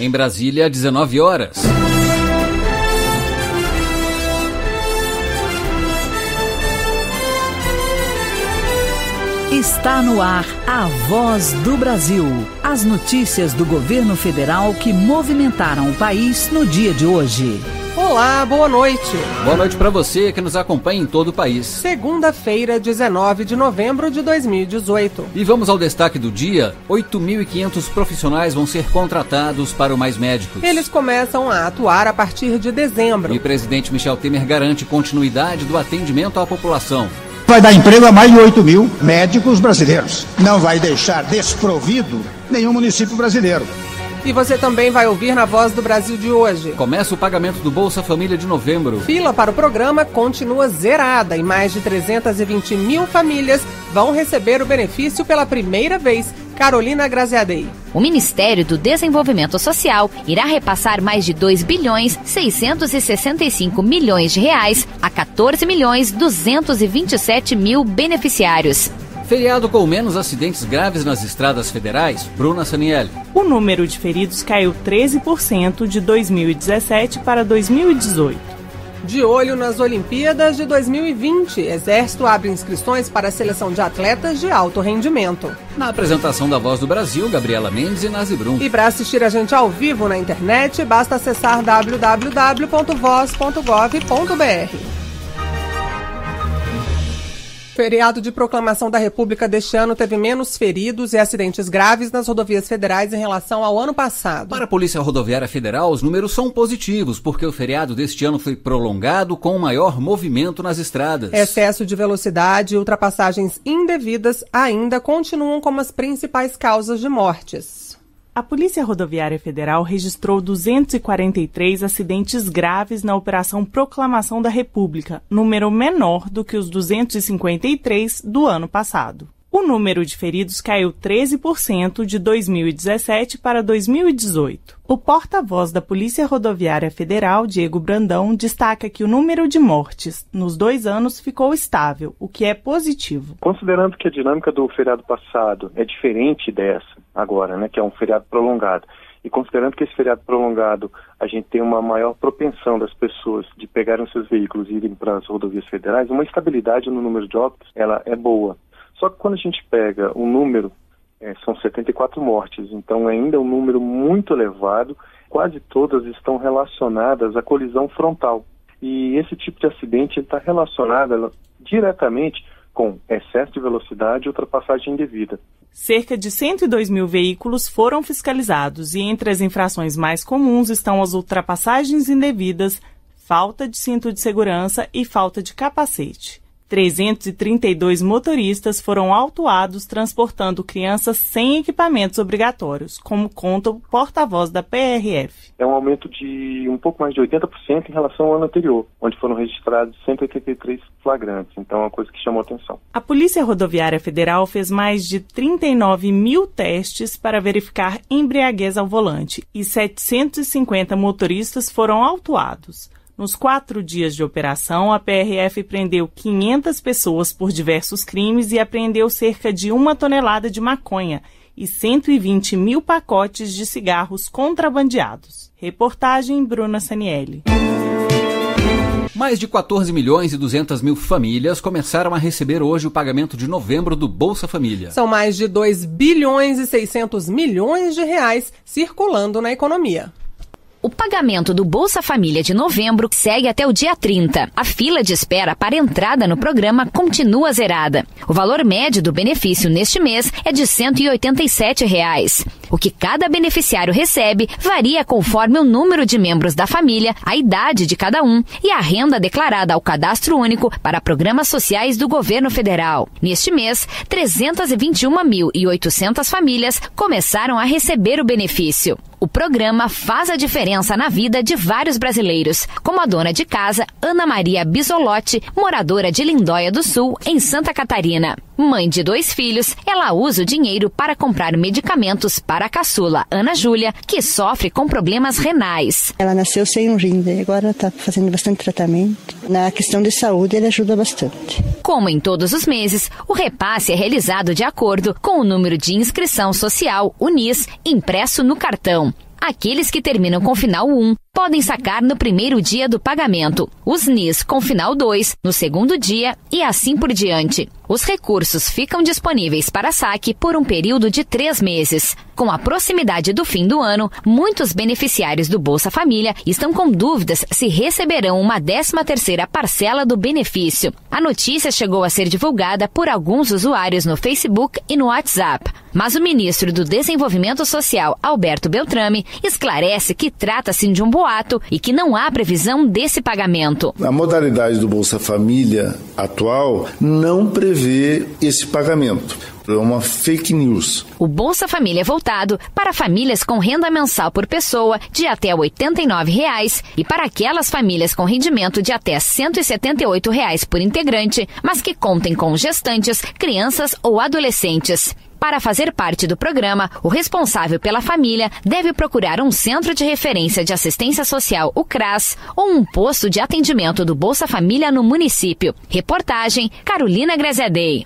Em Brasília, 19 horas. Está no ar A Voz do Brasil. As notícias do governo federal que movimentaram o país no dia de hoje. Olá, boa noite. Boa noite para você que nos acompanha em todo o país. Segunda-feira, 19 de novembro de 2018. E vamos ao destaque do dia. 8.500 profissionais vão ser contratados para o Mais Médicos. Eles começam a atuar a partir de dezembro. E o presidente Michel Temer garante continuidade do atendimento à população. Vai dar emprego a mais de 8.000 médicos brasileiros. Não vai deixar desprovido nenhum município brasileiro. E você também vai ouvir na Voz do Brasil de hoje. Começa o pagamento do Bolsa Família de novembro. Fila para o programa continua zerada e mais de 320.000 famílias vão receber o benefício pela primeira vez. Carolina Graziadei. O Ministério do Desenvolvimento Social irá repassar mais de R$ 2.665 milhões a 14.227.000 beneficiários. Feriado com menos acidentes graves nas estradas federais, Bruna Saniele. O número de feridos caiu 13% de 2017 para 2018. De olho nas Olimpíadas de 2020, Exército abre inscrições para a seleção de atletas de alto rendimento. Na apresentação da Voz do Brasil, Gabriela Mendes e Nasi Brum. E para assistir a gente ao vivo na internet, basta acessar www.voz.gov.br. O feriado de proclamação da República deste ano teve menos feridos e acidentes graves nas rodovias federais em relação ao ano passado. Para a Polícia Rodoviária Federal, os números são positivos, porque o feriado deste ano foi prolongado com maior movimento nas estradas. Excesso de velocidade e ultrapassagens indevidas ainda continuam como as principais causas de mortes. A Polícia Rodoviária Federal registrou 243 acidentes graves na Operação Proclamação da República, número menor do que os 253 do ano passado. O número de feridos caiu 13% de 2017 para 2018. O porta-voz da Polícia Rodoviária Federal, Diego Brandão, destaca que o número de mortes nos 2 anos ficou estável, o que é positivo. Considerando que a dinâmica do feriado passado é diferente dessa agora, né, que é um feriado prolongado, e considerando que esse feriado prolongado a gente tem uma maior propensão das pessoas de pegarem seus veículos e irem para as rodovias federais, uma estabilidade no número de óbitos, ela é boa. Só que quando a gente pega o número, são 74 mortes, então ainda é um número muito elevado, quase todas estão relacionadas à colisão frontal. E esse tipo de acidente está relacionado diretamente com excesso de velocidade e ultrapassagem indevida. Cerca de 102.000 veículos foram fiscalizados e entre as infrações mais comuns estão as ultrapassagens indevidas, falta de cinto de segurança e falta de capacete. 332 motoristas foram autuados transportando crianças sem equipamentos obrigatórios, como conta o porta-voz da PRF. É um aumento de um pouco mais de 80% em relação ao ano anterior, onde foram registrados 183 flagrantes. Então é uma coisa que chamou atenção. A Polícia Rodoviária Federal fez mais de 39.000 testes para verificar embriaguez ao volante e 750 motoristas foram autuados. Nos 4 dias de operação, a PRF prendeu 500 pessoas por diversos crimes e apreendeu cerca de 1 tonelada de maconha e 120.000 pacotes de cigarros contrabandeados. Reportagem Bruna Saniele. Mais de 14.200.000 famílias começaram a receber hoje o pagamento de novembro do Bolsa Família. São mais de R$ 2.600 bilhões circulando na economia. O pagamento do Bolsa Família de novembro segue até o dia 30. A fila de espera para entrada no programa continua zerada. O valor médio do benefício neste mês é de R$ 187. O que cada beneficiário recebe varia conforme o número de membros da família, a idade de cada um e a renda declarada ao Cadastro Único para programas sociais do governo federal. Neste mês, 321.800 famílias começaram a receber o benefício. O programa faz a diferença na vida de vários brasileiros, como a dona de casa, Ana Maria Bisolotti, moradora de Lindóia do Sul, em Santa Catarina. Mãe de 2 filhos, ela usa o dinheiro para comprar medicamentos para a caçula, Ana Júlia, que sofre com problemas renais. Ela nasceu sem um rim, agora está fazendo bastante tratamento. Na questão de saúde, ele ajuda bastante. Como em todos os meses, o repasse é realizado de acordo com o número de inscrição social, UNIS, impresso no cartão. aqueles que terminam com final 1 podem sacar no primeiro dia do pagamento, os NIS com final 2 no segundo dia e assim por diante. Os recursos ficam disponíveis para saque por um período de 3 meses. Com a proximidade do fim do ano, muitos beneficiários do Bolsa Família estão com dúvidas se receberão uma 13ª parcela do benefício. A notícia chegou a ser divulgada por alguns usuários no Facebook e no WhatsApp. Mas o ministro do Desenvolvimento Social, Alberto Beltrame, esclarece que trata-se de um boato e que não há previsão desse pagamento. A modalidade do Bolsa Família atual não prevê esse pagamento. É uma fake news. O Bolsa Família é voltado para famílias com renda mensal por pessoa de até R$ 89,00 e para aquelas famílias com rendimento de até R$ 178,00 por integrante, mas que contem com gestantes, crianças ou adolescentes. Para fazer parte do programa, o responsável pela família deve procurar um Centro de Referência de Assistência Social, o CRAS, ou um posto de atendimento do Bolsa Família no município. Reportagem Carolina Graziadei.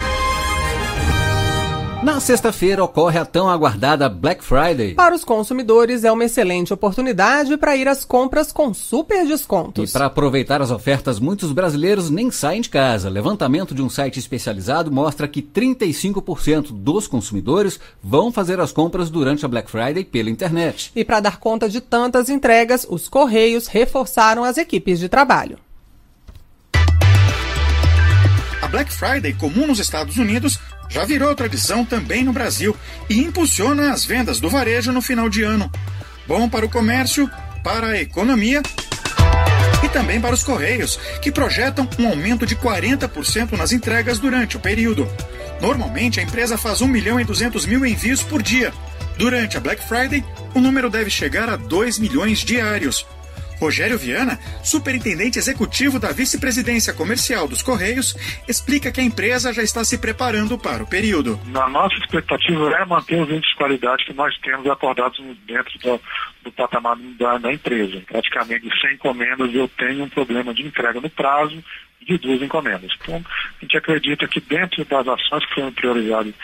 Na sexta-feira ocorre a tão aguardada Black Friday. Para os consumidores é uma excelente oportunidade para ir às compras com super descontos. E para aproveitar as ofertas, muitos brasileiros nem saem de casa. Levantamento de um site especializado mostra que 35% dos consumidores vão fazer as compras durante a Black Friday pela internet. E para dar conta de tantas entregas, os Correios reforçaram as equipes de trabalho. A Black Friday, comum nos Estados Unidos, já virou tradição também no Brasil e impulsiona as vendas do varejo no final de ano. Bom para o comércio, para a economia e também para os Correios, que projetam um aumento de 40% nas entregas durante o período. Normalmente, a empresa faz 1.200.000 envios por dia. Durante a Black Friday, o número deve chegar a 2 milhões diários. Rogério Viana, superintendente executivo da Vice-Presidência Comercial dos Correios, explica que a empresa já está se preparando para o período. A nossa expectativa é manter os índices de qualidade que nós temos acordados dentro do patamar da empresa. Praticamente 100 encomendas eu tenho um problema de entrega no prazo de 2 encomendas. Então, a gente acredita que dentro das ações que foram priorizadas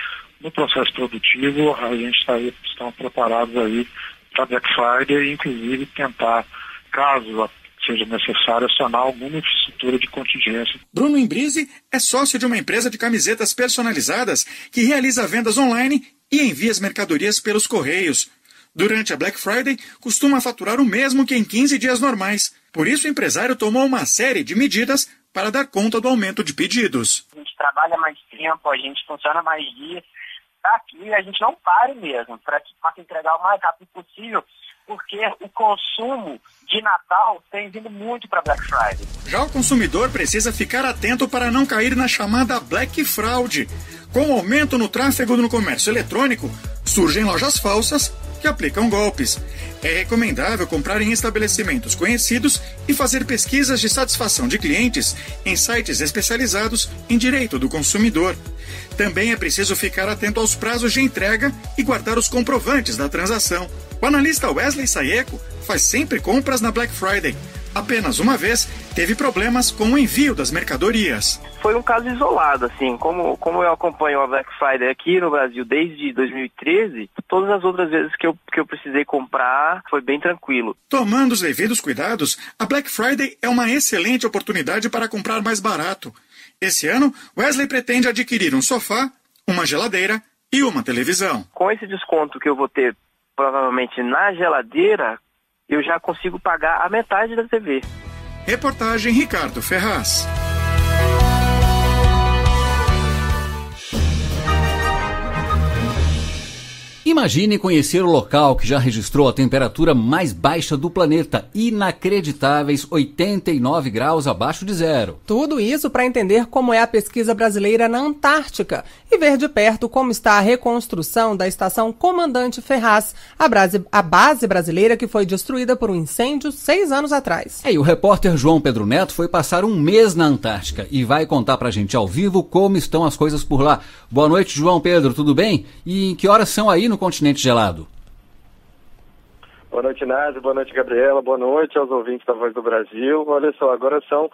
no processo produtivo, a gente está preparado aí para Black Friday e inclusive tentar, caso seja necessário, acionar alguma infraestrutura de contingência. Bruno Imbrise é sócio de uma empresa de camisetas personalizadas que realiza vendas online e envia as mercadorias pelos Correios. Durante a Black Friday, costuma faturar o mesmo que em 15 dias normais. Por isso, o empresário tomou uma série de medidas para dar conta do aumento de pedidos. A gente trabalha mais tempo, a gente funciona mais dias. Aqui a gente não pare mesmo, para que possa entregar o mais rápido possível, porque o consumo de Natal tem vindo muito para Black Friday. Já o consumidor precisa ficar atento para não cair na chamada Black Fraude. Com o aumento no tráfego no comércio eletrônico, surgem lojas falsas que aplicam golpes. É recomendável comprar em estabelecimentos conhecidos e fazer pesquisas de satisfação de clientes em sites especializados em direito do consumidor. Também é preciso ficar atento aos prazos de entrega e guardar os comprovantes da transação. O analista Wesley Saieco faz sempre compras na Black Friday. Apenas uma vez teve problemas com o envio das mercadorias. Foi um caso isolado, assim. Como eu acompanho a Black Friday aqui no Brasil desde 2013, todas as outras vezes que eu precisei comprar foi bem tranquilo. Tomando os devidos cuidados, a Black Friday é uma excelente oportunidade para comprar mais barato. Esse ano, Wesley pretende adquirir um sofá, uma geladeira e uma televisão. Com esse desconto que eu vou ter provavelmente na geladeira, eu já consigo pagar a metade da TV. Reportagem Ricardo Ferraz. Imagine conhecer o local que já registrou a temperatura mais baixa do planeta, inacreditáveis 89 graus abaixo de zero. Tudo isso para entender como é a pesquisa brasileira na Antártica e ver de perto como está a reconstrução da Estação Comandante Ferraz, a base brasileira que foi destruída por um incêndio 6 anos atrás. E o repórter João Pedro Neto foi passar um mês na Antártica e vai contar pra gente ao vivo como estão as coisas por lá. Boa noite, João Pedro, tudo bem? E em que horas são aí no continente gelado? Boa noite, Nasi, boa noite, Gabriela, boa noite aos ouvintes da Voz do Brasil. Olha só, agora são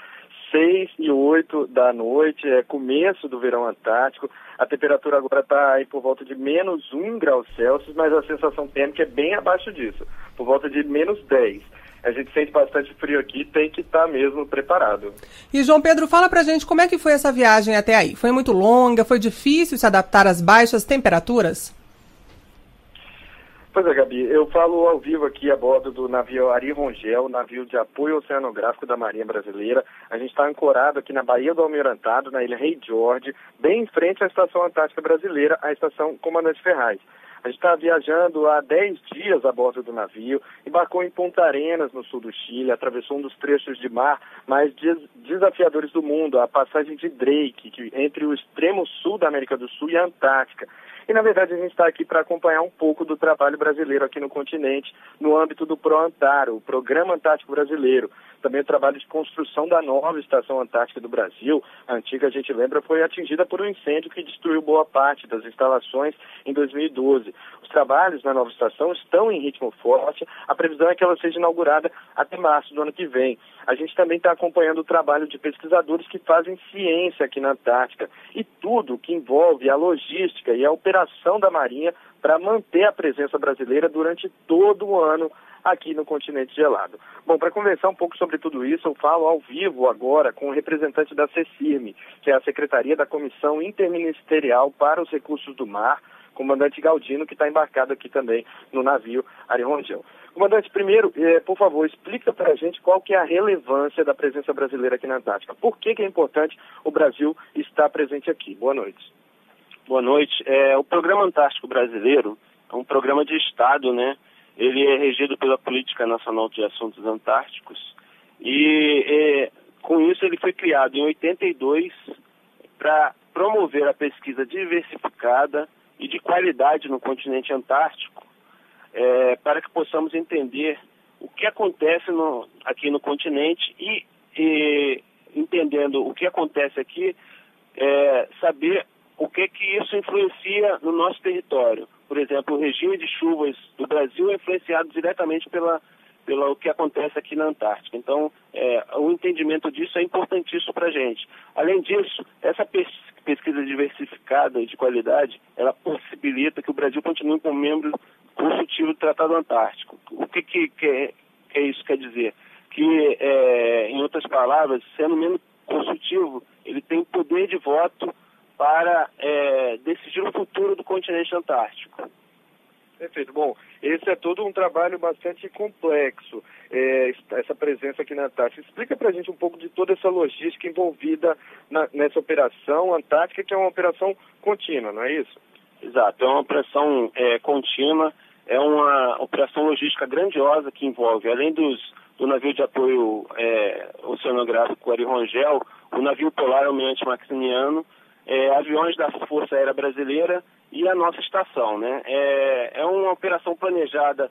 6 e 8 da noite, é começo do verão antártico. A temperatura agora está aí por volta de menos 1 grau Celsius, mas a sensação térmica é bem abaixo disso, por volta de menos 10. A gente sente bastante frio aqui, tem que estar mesmo preparado. E João Pedro, fala pra gente como é que foi essa viagem até aí? Foi muito longa? Foi difícil se adaptar às baixas temperaturas? Pois é, Gabi, eu falo ao vivo aqui a bordo do navio Ary Rongel, navio de apoio oceanográfico da Marinha Brasileira. A gente está ancorado aqui na Baía do Almirantado, na Ilha Rei George, bem em frente à Estação Antártica Brasileira, a Estação Comandante Ferraz. A gente está viajando há 10 dias a bordo do navio, embarcou em Ponta Arenas, no sul do Chile, atravessou um dos trechos de mar mais desafiadores do mundo, a passagem de Drake, que entre o extremo sul da América do Sul e a Antártica. E, na verdade, a gente está aqui para acompanhar um pouco do trabalho brasileiro aqui no continente, no âmbito do ProAntar, o Programa Antártico Brasileiro. Também o trabalho de construção da nova Estação Antártica do Brasil. A antiga, a gente lembra, foi atingida por um incêndio que destruiu boa parte das instalações em 2012. Os trabalhos na nova estação estão em ritmo forte. A previsão é que ela seja inaugurada até março do ano que vem. A gente também está acompanhando o trabalho de pesquisadores que fazem ciência aqui na Antártica. E tudo que envolve a logística e a operação da Marinha para manter a presença brasileira durante todo o ano aqui no continente gelado. Bom, para conversar um pouco sobre tudo isso, eu falo ao vivo agora com o representante da CECIRME, que é a Secretaria da Comissão Interministerial para os Recursos do Mar, comandante Galdino, que está embarcado aqui também no navio Ary Rongel. Comandante, primeiro, por favor, explica para a gente qual que é a relevância da presença brasileira aqui na Antártica. Por que é importante o Brasil estar presente aqui? Boa noite. Boa noite. O Programa Antártico Brasileiro é um programa de Estado, né? Ele é regido pela Política Nacional de Assuntos Antárticos e com isso ele foi criado em 82 para promover a pesquisa diversificada e de qualidade no continente antártico, para que possamos entender o que acontece aqui no continente e entendendo o que acontece aqui, saber o que isso influencia no nosso território. Por exemplo, o regime de chuvas do Brasil é influenciado diretamente pelo que acontece aqui na Antártica. Então, o entendimento disso é importantíssimo para a gente. Além disso, essa pesquisa diversificada e de qualidade, ela possibilita que o Brasil continue como membro consultivo do Tratado Antártico. O que isso quer dizer? Que, em outras palavras, sendo membro consultivo, ele tem poder de voto para decidir o futuro do continente antártico. Perfeito. Bom, esse é todo um trabalho bastante complexo, essa presença aqui na Antártica. Explica para a gente um pouco de toda essa logística envolvida nessa operação antártica, que é uma operação contínua, não é isso? Exato, é uma operação contínua, é uma operação logística grandiosa que envolve, além do navio de apoio oceanográfico Ary Rongel, o navio polar Almirante Maximiano, aviões da Força Aérea Brasileira e a nossa estação, né? É uma operação planejada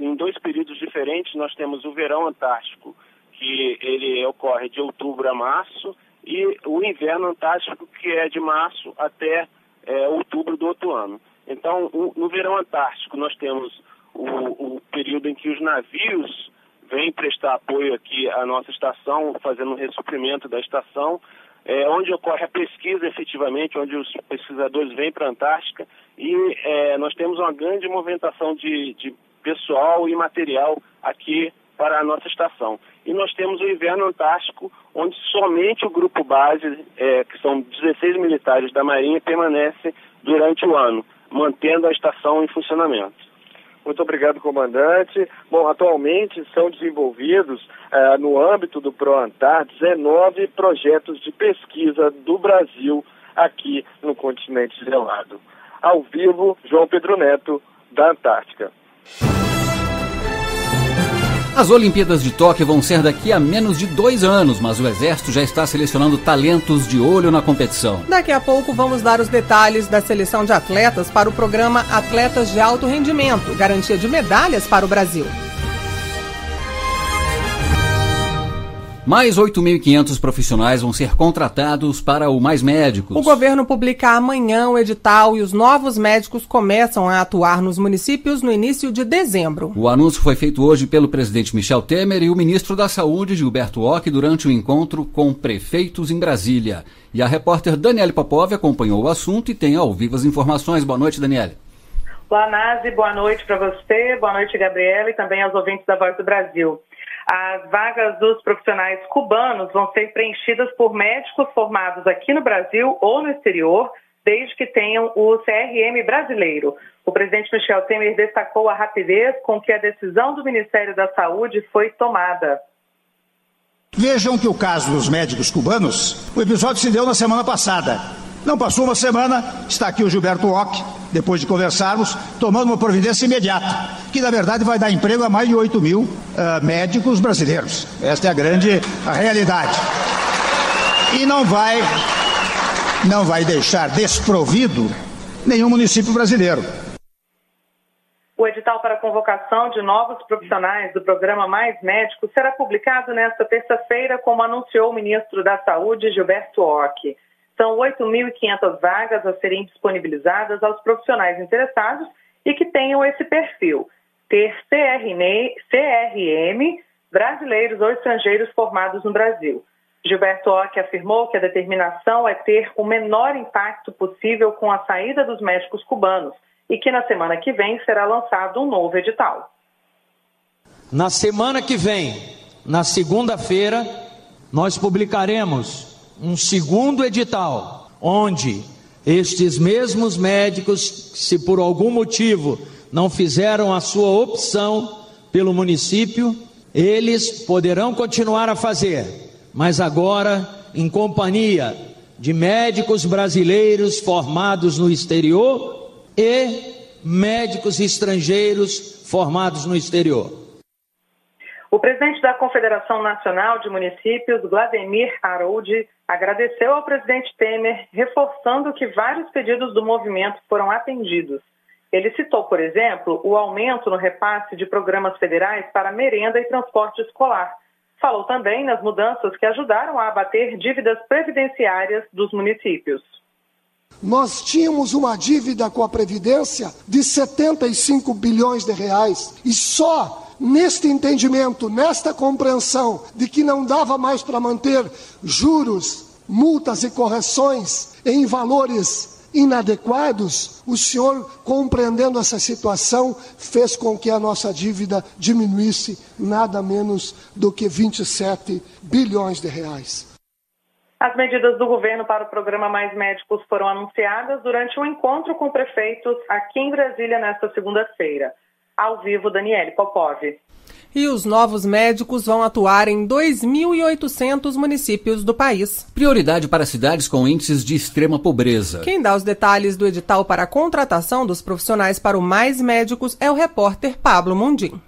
em dois períodos diferentes. Nós temos o verão antártico, que ele ocorre de outubro a março, e o inverno antártico, que é de março até outubro do outro ano. Então, no verão antártico, nós temos o período em que os navios vêm prestar apoio aqui à nossa estação, fazendo um ressuprimento da estação, onde ocorre a pesquisa efetivamente, onde os pesquisadores vêm para a Antártica e nós temos uma grande movimentação de pessoal e material aqui para a nossa estação. E nós temos o inverno antártico, onde somente o grupo base, que são 16 militares da Marinha, permanece durante o ano, mantendo a estação em funcionamento. Muito obrigado, comandante. Bom, atualmente são desenvolvidos, no âmbito do ProAntar, 19 projetos de pesquisa do Brasil aqui no continente gelado. Ao vivo, João Pedro Neto, da Antártica. As Olimpíadas de Tóquio vão ser daqui a menos de 2 anos, mas o Exército já está selecionando talentos de olho na competição. Daqui a pouco vamos dar os detalhes da seleção de atletas para o programa Atletas de Alto Rendimento, garantia de medalhas para o Brasil. Mais 8.500 profissionais vão ser contratados para o Mais Médicos. O governo publica amanhã o edital e os novos médicos começam a atuar nos municípios no início de dezembro. O anúncio foi feito hoje pelo presidente Michel Temer e o ministro da Saúde, Gilberto Occhi, durante um encontro com prefeitos em Brasília. E a repórter Daniele Popov acompanhou o assunto e tem ao vivo as informações. Boa noite, Daniele. Olá, Nasi, boa noite para você, boa noite, Gabriela, e também aos ouvintes da Voz do Brasil. As vagas dos profissionais cubanos vão ser preenchidas por médicos formados aqui no Brasil ou no exterior, desde que tenham o CRM brasileiro. O presidente Michel Temer destacou a rapidez com que a decisão do Ministério da Saúde foi tomada. Vejam que o caso dos médicos cubanos, o episódio se deu na semana passada. Não passou uma semana, está aqui o Gilberto Occhi, depois de conversarmos, tomando uma providência imediata, que na verdade vai dar emprego a mais de 8 mil médicos brasileiros. Esta é a grande realidade. E não vai deixar desprovido nenhum município brasileiro. O edital para a convocação de novos profissionais do programa Mais Médicos será publicado nesta terça-feira, como anunciou o ministro da Saúde, Gilberto Occhi. São 8.500 vagas a serem disponibilizadas aos profissionais interessados e que tenham esse perfil: ter CRM brasileiros ou estrangeiros formados no Brasil. Gilberto Occhi afirmou que a determinação é ter o menor impacto possível com a saída dos médicos cubanos e que na semana que vem será lançado um novo edital. Na semana que vem, na segunda-feira, nós publicaremos um segundo edital, onde estes mesmos médicos, se por algum motivo não fizeram a sua opção pelo município, eles poderão continuar a fazer, mas agora em companhia de médicos brasileiros formados no exterior e médicos estrangeiros formados no exterior. O presidente da Confederação Nacional de Municípios, Vladimir Aroldi, agradeceu ao presidente Temer, reforçando que vários pedidos do movimento foram atendidos. Ele citou, por exemplo, o aumento no repasse de programas federais para merenda e transporte escolar. Falou também nas mudanças que ajudaram a abater dívidas previdenciárias dos municípios. Nós tínhamos uma dívida com a Previdência de 75 bilhões de reais e só neste entendimento, nesta compreensão de que não dava mais para manter juros, multas e correções em valores inadequados, o senhor, compreendendo essa situação, fez com que a nossa dívida diminuísse nada menos do que 27 bilhões de reais. As medidas do governo para o programa Mais Médicos foram anunciadas durante um encontro com prefeitos aqui em Brasília nesta segunda-feira. Ao vivo, Daniele Popov. E os novos médicos vão atuar em 2.800 municípios do país. Prioridade para cidades com índices de extrema pobreza. Quem dá os detalhes do edital para a contratação dos profissionais para o Mais Médicos é o repórter Pablo Mundim.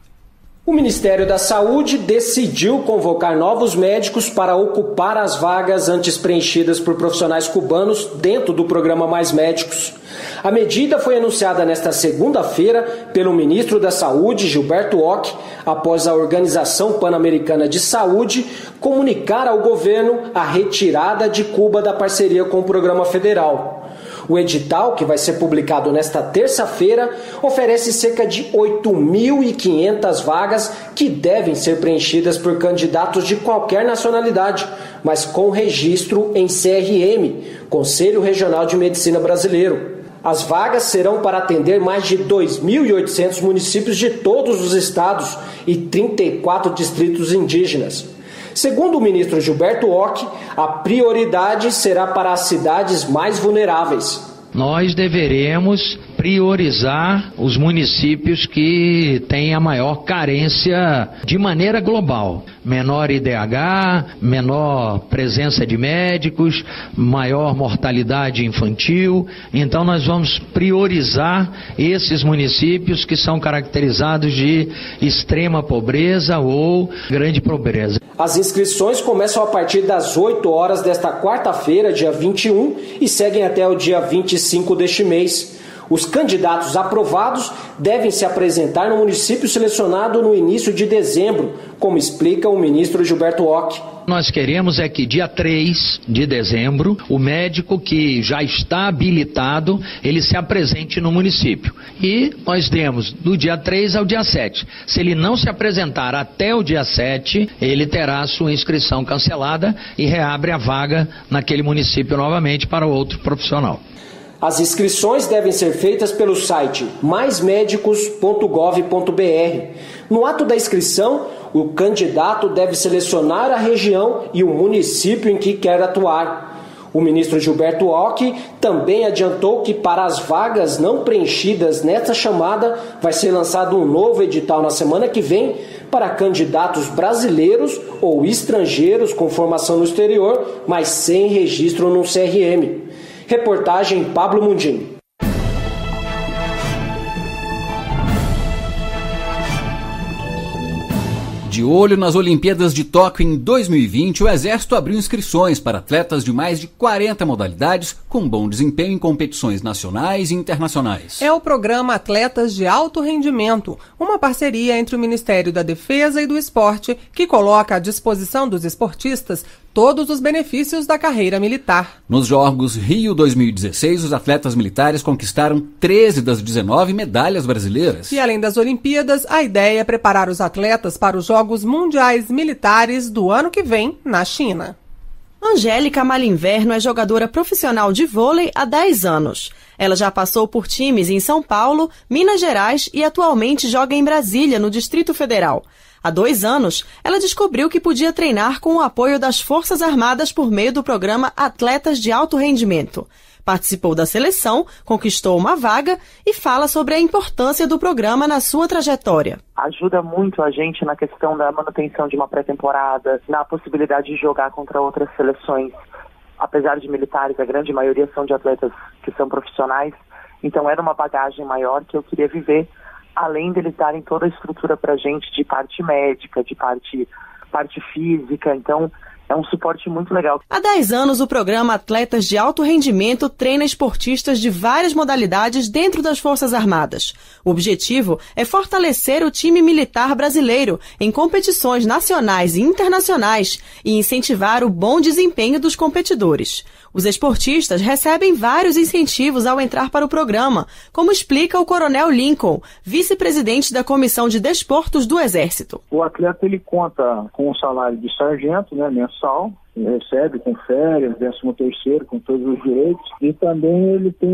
O Ministério da Saúde decidiu convocar novos médicos para ocupar as vagas antes preenchidas por profissionais cubanos dentro do programa Mais Médicos. A medida foi anunciada nesta segunda-feira pelo ministro da Saúde, Gilberto Occhi, após a Organização Pan-Americana de Saúde comunicar ao governo a retirada de Cuba da parceria com o programa federal. O edital, que vai ser publicado nesta terça-feira, oferece cerca de 8.500 vagas que devem ser preenchidas por candidatos de qualquer nacionalidade, mas com registro em CRM, Conselho Regional de Medicina Brasileiro. As vagas serão para atender mais de 2.800 municípios de todos os estados e 34 distritos indígenas. Segundo o ministro Gilberto Occhi, a prioridade será para as cidades mais vulneráveis. Nós deveremos priorizar os municípios que têm a maior carência de maneira global. Menor IDH, menor presença de médicos, maior mortalidade infantil. Então nós vamos priorizar esses municípios que são caracterizados de extrema pobreza ou grande pobreza. As inscrições começam a partir das 8 horas desta quarta-feira, dia 21, e seguem até o dia 25 deste mês. Os candidatos aprovados devem se apresentar no município selecionado no início de dezembro, como explica o ministro Gilberto Occhi. Nós queremos é que dia 3 de dezembro, o médico que já está habilitado, ele se apresente no município. E nós demos do dia 3 ao dia 7. Se ele não se apresentar até o dia 7, ele terá sua inscrição cancelada e reabre a vaga naquele município novamente para outro profissional. As inscrições devem ser feitas pelo site maismedicos.gov.br. No ato da inscrição, o candidato deve selecionar a região e o município em que quer atuar. O ministro Gilberto Occhi também adiantou que para as vagas não preenchidas nesta chamada vai ser lançado um novo edital na semana que vem para candidatos brasileiros ou estrangeiros com formação no exterior, mas sem registro no CRM. Reportagem Pablo Mundim. De olho nas Olimpíadas de Tóquio em 2020, o Exército abriu inscrições para atletas de mais de 40 modalidades com bom desempenho em competições nacionais e internacionais. É o programa Atletas de Alto Rendimento, uma parceria entre o Ministério da Defesa e do Esporte, que coloca à disposição dos esportistas todos os benefícios da carreira militar. Nos Jogos Rio 2016, os atletas militares conquistaram 13 das 19 medalhas brasileiras. E além das Olimpíadas, a ideia é preparar os atletas para os Jogos Mundiais Militares do ano que vem, na China. Angélica Malinverno é jogadora profissional de vôlei há 10 anos. Ela já passou por times em São Paulo, Minas Gerais e atualmente joga em Brasília, no Distrito Federal. Há 2 anos, ela descobriu que podia treinar com o apoio das Forças Armadas por meio do programa Atletas de Alto Rendimento. Participou da seleção, conquistou uma vaga e fala sobre a importância do programa na sua trajetória. Ajuda muito a gente na questão da manutenção de uma pré-temporada, na possibilidade de jogar contra outras seleções. Apesar de militares, a grande maioria são de atletas que são profissionais, então era uma bagagem maior que eu queria viver, além de eles darem toda a estrutura para a gente de parte médica, de parte física, então é um suporte muito legal. Há 10 anos, o programa Atletas de Alto Rendimento treina esportistas de várias modalidades dentro das Forças Armadas. O objetivo é fortalecer o time militar brasileiro em competições nacionais e internacionais e incentivar o bom desempenho dos competidores. Os esportistas recebem vários incentivos ao entrar para o programa, como explica o Coronel Lincoln, vice-presidente da Comissão de Desportos do Exército. O atleta ele conta com o salário de sargento, né, mensal, recebe com férias, 13º, com todos os direitos, e também ele tem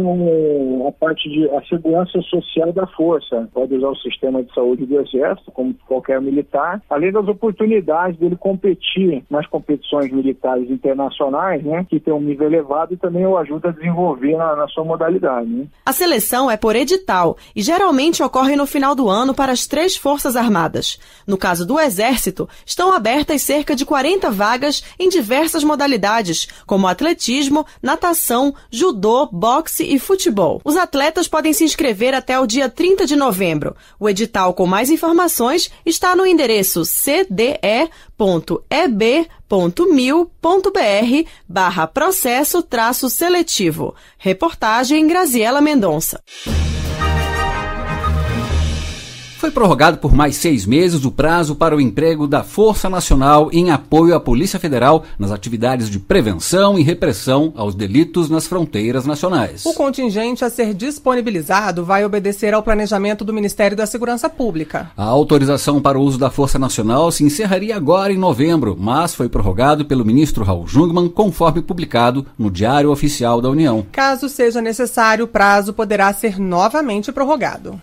a parte de a segurança social da força, pode usar o sistema de saúde do Exército, como qualquer militar, além das oportunidades dele competir nas competições militares internacionais, né, que tem um nível elevado e também o ajuda a desenvolver na sua modalidade. Né. A seleção é por edital e geralmente ocorre no final do ano para as 3 Forças Armadas. No caso do Exército, estão abertas cerca de 40 vagas em diversas modalidades, como atletismo, natação, judô, boxe e futebol. Os atletas podem se inscrever até o dia 30 de novembro. O edital com mais informações está no endereço cde.eb.mil.br/processo-seletivo. Reportagem Graziela Mendonça. Foi prorrogado por mais 6 meses o prazo para o emprego da Força Nacional em apoio à Polícia Federal nas atividades de prevenção e repressão aos delitos nas fronteiras nacionais. O contingente a ser disponibilizado vai obedecer ao planejamento do Ministério da Segurança Pública. A autorização para o uso da Força Nacional se encerraria agora em novembro, mas foi prorrogado pelo ministro Raul Jungmann, conforme publicado no Diário Oficial da União. Caso seja necessário, o prazo poderá ser novamente prorrogado.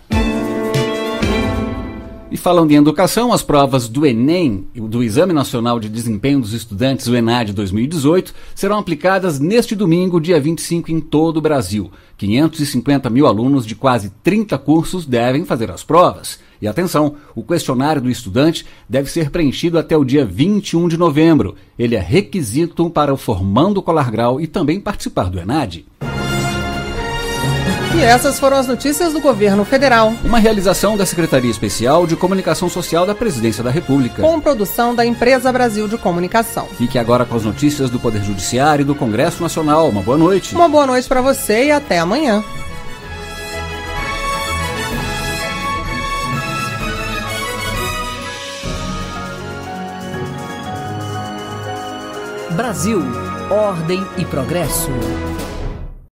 E falando em educação, as provas do Enem, do Exame Nacional de Desempenho dos Estudantes, o ENADE 2018, serão aplicadas neste domingo, dia 25, em todo o Brasil. 550 mil alunos de quase 30 cursos devem fazer as provas. E atenção, o questionário do estudante deve ser preenchido até o dia 21 de novembro. Ele é requisito para o formando colar grau e também participar do ENADE. E essas foram as notícias do governo federal. Uma realização da Secretaria Especial de Comunicação Social da Presidência da República. Com produção da Empresa Brasil de Comunicação. Fique agora com as notícias do Poder Judiciário e do Congresso Nacional. Uma boa noite. Uma boa noite para você e até amanhã. Brasil, ordem e progresso.